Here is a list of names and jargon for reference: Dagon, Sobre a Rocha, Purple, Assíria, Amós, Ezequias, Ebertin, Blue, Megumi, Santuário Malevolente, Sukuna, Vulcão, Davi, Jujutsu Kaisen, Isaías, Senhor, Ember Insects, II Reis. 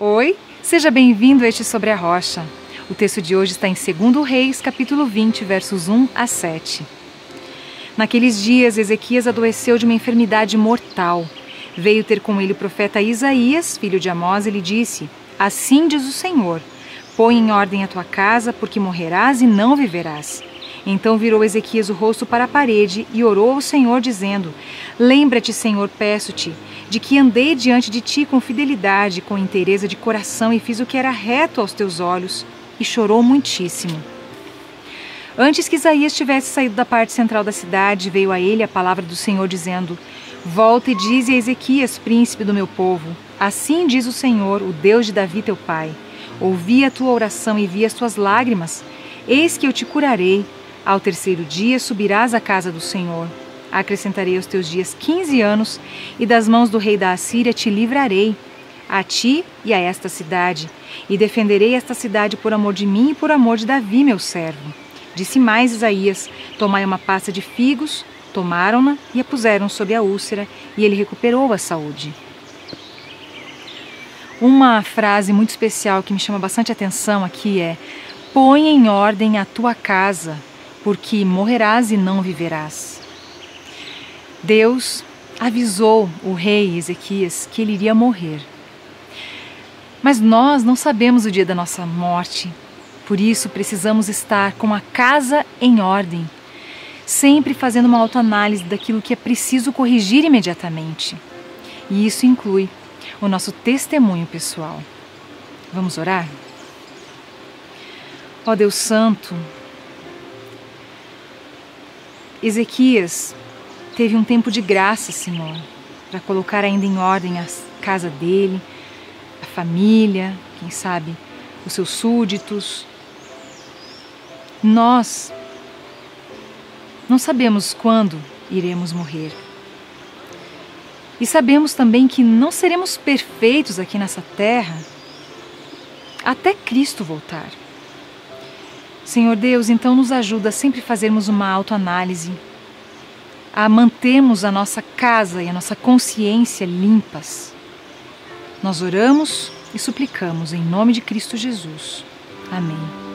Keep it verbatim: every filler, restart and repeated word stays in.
Oi, seja bem-vindo a este Sobre a Rocha. O texto de hoje está em Segundo Reis, capítulo vinte, versos um a sete. Naqueles dias, Ezequias adoeceu de uma enfermidade mortal. Veio ter com ele o profeta Isaías, filho de Amós, e lhe disse: Assim diz o Senhor, põe em ordem a tua casa, porque morrerás e não viverás. Então virou Ezequias o rosto para a parede e orou ao Senhor, dizendo: Lembra-te, Senhor, peço-te, de que andei diante de ti com fidelidade, com inteireza de coração, e fiz o que era reto aos teus olhos. E chorou muitíssimo. Antes que Isaías tivesse saído da parte central da cidade, veio a ele a palavra do Senhor, dizendo: Volta e dize a Ezequias, príncipe do meu povo: Assim diz o Senhor, o Deus de Davi teu pai: Ouvi a tua oração e vi as tuas lágrimas. Eis que eu te curarei. Ao terceiro dia subirás à casa do Senhor. Acrescentarei aos teus dias quinze anos, e das mãos do rei da Assíria te livrarei, a ti e a esta cidade, e defenderei esta cidade por amor de mim e por amor de Davi, meu servo. Disse mais Isaías: Tomai uma pasta de figos. Tomaram-na e a puseram sobre a úlcera, e ele recuperou a saúde. Uma frase muito especial que me chama bastante atenção aqui é: Põe em ordem a tua casa, porque morrerás e não viverás. Deus avisou o rei Ezequias que ele iria morrer. Mas nós não sabemos o dia da nossa morte. Por isso precisamos estar com a casa em ordem, sempre fazendo uma autoanálise daquilo que é preciso corrigir imediatamente. E isso inclui o nosso testemunho pessoal. Vamos orar? Ó Deus Santo, Ezequias teve um tempo de graça, Senhor, para colocar ainda em ordem a casa dele, a família, quem sabe os seus súditos. Nós não sabemos quando iremos morrer. E sabemos também que não seremos perfeitos aqui nessa terra até Cristo voltar. Senhor Deus, então nos ajuda a sempre fazermos uma autoanálise, a mantermos a nossa casa e a nossa consciência limpas. Nós oramos e suplicamos em nome de Cristo Jesus. Amém.